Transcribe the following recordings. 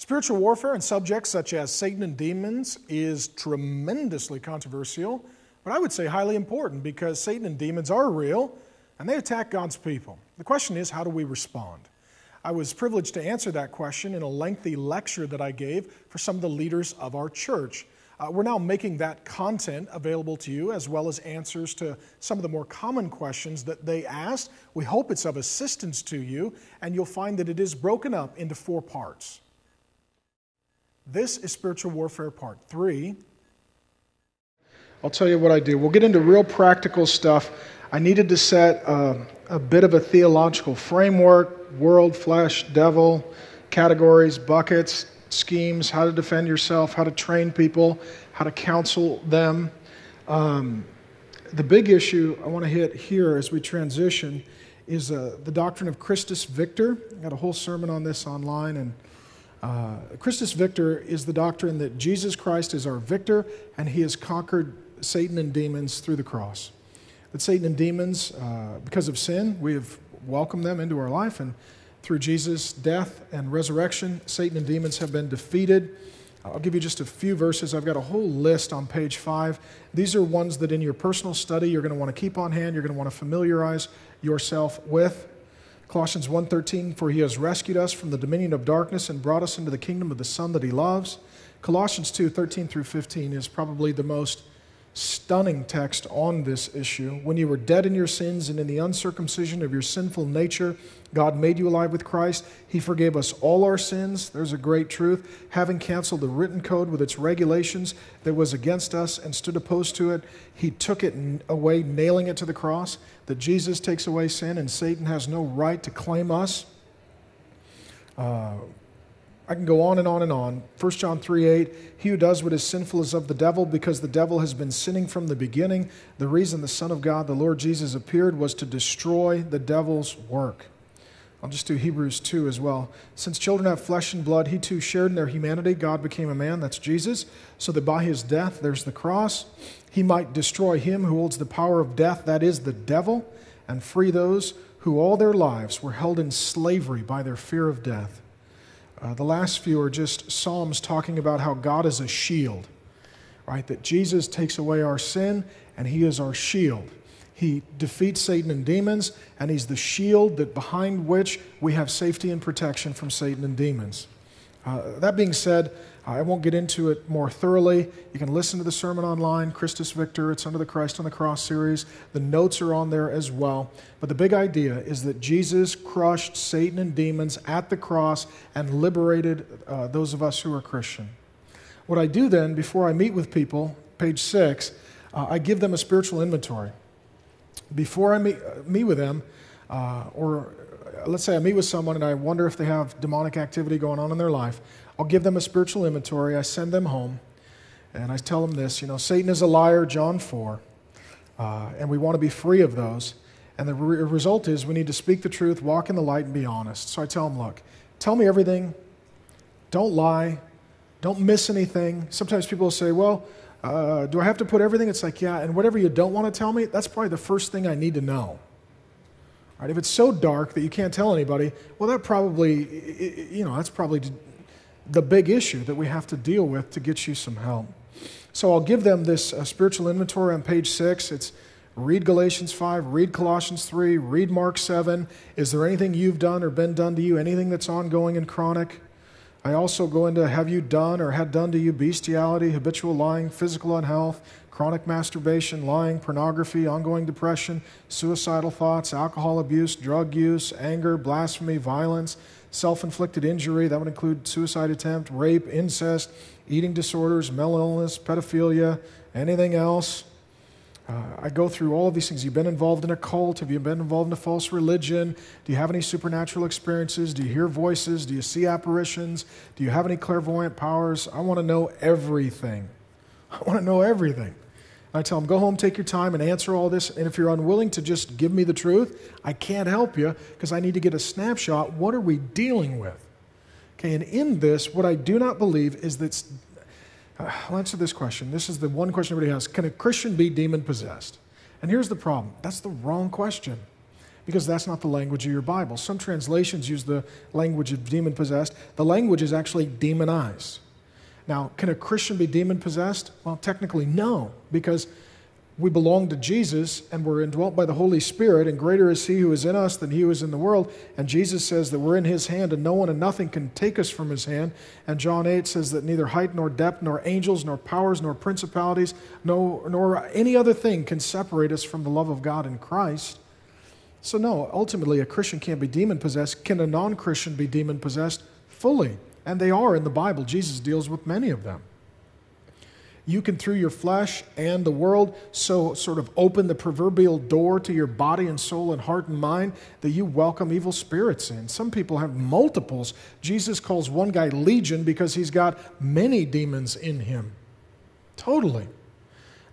Spiritual warfare and subjects such as Satan and demons is tremendously controversial, but I would say highly important because Satan and demons are real and they attack God's people. The question is, how do we respond? I was privileged to answer that question in a lengthy lecture that I gave for some of the leaders of our church. We're now making that content available to you as well as answers to some of the more common questions that they asked. We hope it's of assistance to you, and you'll find that it is broken up into 4 parts. This is Spiritual Warfare Part 3. I'll tell you what I do. We'll get into real practical stuff. I needed to set a bit of a theological framework: world, flesh, devil, categories, buckets, schemes, how to defend yourself, how to train people, how to counsel them. The big issue I want to hit here as we transition is the doctrine of Christus Victor. I've got a whole sermon on this online, and Christus Victor is the doctrine that Jesus Christ is our victor, and he has conquered Satan and demons through the cross. That Satan and demons, because of sin, we have welcomed them into our life, and through Jesus' death and resurrection, Satan and demons have been defeated. I'll give you just a few verses. I've got a whole list on page 5. These are ones that in your personal study you're going to want to keep on hand, you're going to want to familiarize yourself with. Colossians 1:13, for he has rescued us from the dominion of darkness and brought us into the kingdom of the Son that he loves. Colossians 2:13-15 is probably the most stunning text on this issue. When you were dead in your sins and in the uncircumcision of your sinful nature, God made you alive with Christ. He forgave us all our sins. There's a great truth. Having canceled the written code with its regulations that was against us and stood opposed to it, he took it away, nailing it to the cross. That Jesus takes away sin and Satan has no right to claim us. I can go on and on and on. 1 John 3:8, he who does what is sinful is of the devil, because the devil has been sinning from the beginning. The reason the Son of God, the Lord Jesus, appeared was to destroy the devil's work. I'll just do Hebrews 2 as well. Since children have flesh and blood, he too shared in their humanity. God became a man, that's Jesus, so that by his death, there's the cross, he might destroy him who holds the power of death, that is the devil, and free those who all their lives were held in slavery by their fear of death. The last few are just Psalms talking about how God is a shield, right? That Jesus takes away our sin, and he is our shield. He defeats Satan and demons, and he's the shield that behind which we have safety and protection from Satan and demons. That being said, I won't get into it more thoroughly. You can listen to the sermon online, Christus Victor. It's under the Christ on the Cross series. The notes are on there as well. But the big idea is that Jesus crushed Satan and demons at the cross and liberated those of us who are Christian. What I do then, before I meet with people, page 6, I give them a spiritual inventory. Before I meet with them, or let's say I meet with someone and I wonder if they have demonic activity going on in their life, I'll give them a spiritual inventory. I send them home, and I tell them this, Satan is a liar, John 4, and we want to be free of those. And the result is we need to speak the truth, walk in the light, and be honest. So I tell them, look, tell me everything. Don't lie. Don't miss anything. Sometimes people will say, well, do I have to put everything? It's like, yeah, and whatever you don't want to tell me, that's probably the first thing I need to know. Right, if it's so dark that you can't tell anybody, well, that probably, that's probably the big issue that we have to deal with to get you some help. So I'll give them this spiritual inventory on page 6. It's read Galatians 5, read Colossians 3, read Mark 7. Is there anything you've done or been done to you, anything that's ongoing and chronic? I also go into, have you done or had done to you bestiality, habitual lying, physical unhealth, chronic masturbation, lying, pornography, ongoing depression, suicidal thoughts, alcohol abuse, drug use, anger, blasphemy, violence, self-inflicted injury. That would include suicide attempt, rape, incest, eating disorders, mental illness, pedophilia, anything else. I go through all of these things. Have you been involved in a cult? Have you been involved in a false religion? Do you have any supernatural experiences? Do you hear voices? Do you see apparitions? Do you have any clairvoyant powers? I want to know everything. I want to know everything. I tell them, go home, take your time, and answer all this. And if you're unwilling to just give me the truth, I can't help you because I need to get a snapshot. What are we dealing with? Okay, and in this, what I do not believe is that... I'll answer this question. This is the one question everybody has. Can a Christian be demon-possessed? And here's the problem. That's the wrong question. because that's not the language of your Bible. Some translations use the language of demon-possessed. The language is actually demonize. Now, can a Christian be demon-possessed? Well, technically, no, because we belong to Jesus and we're indwelt by the Holy Spirit, and greater is He who is in us than he who is in the world. And Jesus says that we're in His hand and no one and nothing can take us from His hand. And John 8 says that neither height nor depth nor angels nor powers nor principalities nor any other thing can separate us from the love of God in Christ. So no, ultimately a Christian can't be demon-possessed. Can a non-Christian be demon-possessed? Fully. And they are in the Bible. Jesus deals with many of them. You can, through your flesh and the world, so sort of open the proverbial door to your body and soul and heart and mind that you welcome evil spirits in. Some people have multiples. Jesus calls one guy Legion because he's got many demons in him. Totally.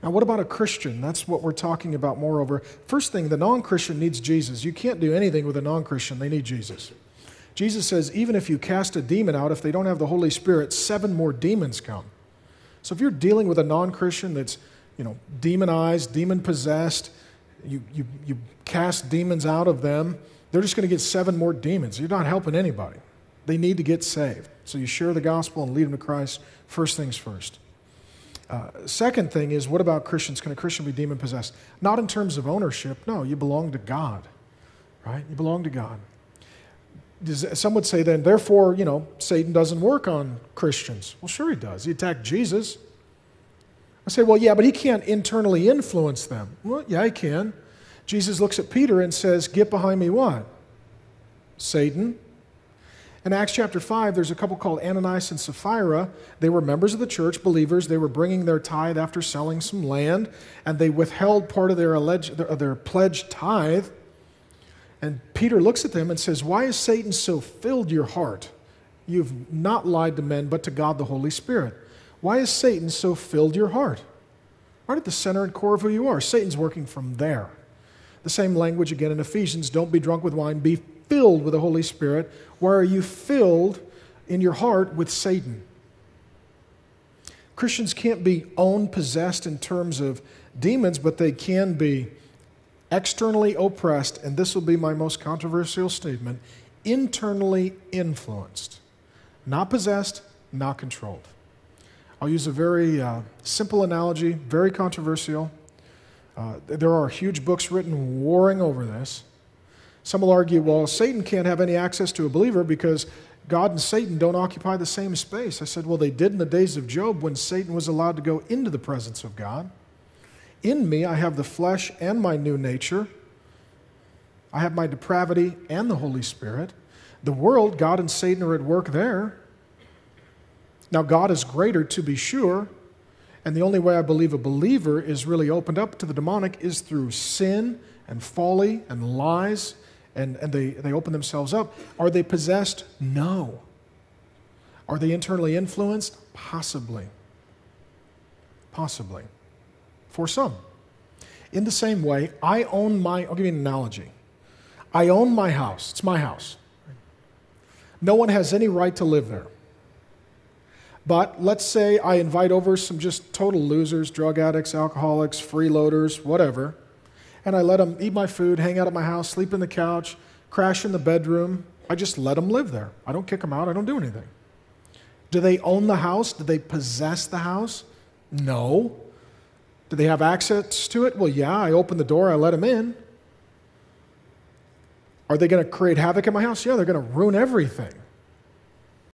Now, what about a Christian? That's what we're talking about, moreover. First thing, the non-Christian needs Jesus. You can't do anything with a non-Christian. They need Jesus. Jesus says, even if you cast a demon out, if they don't have the Holy Spirit, 7 more demons come. So if you're dealing with a non-Christian that's, demonized, demon-possessed, you cast demons out of them, they're just going to get 7 more demons. You're not helping anybody. They need to get saved. So you share the gospel and lead them to Christ. First things first. Second thing is, what about Christians? Can a Christian be demon-possessed? Not in terms of ownership. No, you belong to God, right? You belong to God. Some would say then, therefore, Satan doesn't work on Christians. Well, sure he does. He attacked Jesus. I say, well, yeah, but he can't internally influence them. Well, yeah, he can. Jesus looks at Peter and says, get behind me what? Satan. In Acts chapter 5, there's a couple called Ananias and Sapphira. They were members of the church, believers. They were bringing their tithe after selling some land, and they withheld part of their pledged tithe. And Peter looks at them and says, why has Satan so filled your heart? You've not lied to men, but to God the Holy Spirit. Why has Satan so filled your heart? Right at the center and core of who you are. Satan's working from there. The same language again in Ephesians, don't be drunk with wine, be filled with the Holy Spirit. Why are you filled in your heart with Satan? Christians can't be owned, possessed in terms of demons, but they can be externally oppressed, and this will be my most controversial statement, internally influenced. Not possessed, not controlled. I'll use a very simple analogy, very controversial. There are huge books written warring over this. Some will argue, well, Satan can't have any access to a believer because God and Satan don't occupy the same space. I said, well, they did in the days of Job when Satan was allowed to go into the presence of God. In me, I have the flesh and my new nature. I have my depravity and the Holy Spirit. The world, God and Satan are at work there. Now, God is greater, to be sure, and the only way I believe a believer is really opened up to the demonic is through sin and folly and lies, and they open themselves up. Are they possessed? No. Are they internally influenced? Possibly. Possibly. For some. In the same way, I'll give you an analogy. I own my house. It's my house. No one has any right to live there. But let's say I invite over some just total losers, drug addicts, alcoholics, freeloaders, whatever, and I let them eat my food, hang out at my house, sleep in the couch, crash in the bedroom. I just let them live there. I don't kick them out. I don't do anything. Do they own the house? Do they possess the house? No. Do they have access to it? Well, yeah, I open the door, I let them in. Are they going to create havoc in my house? Yeah, they're going to ruin everything.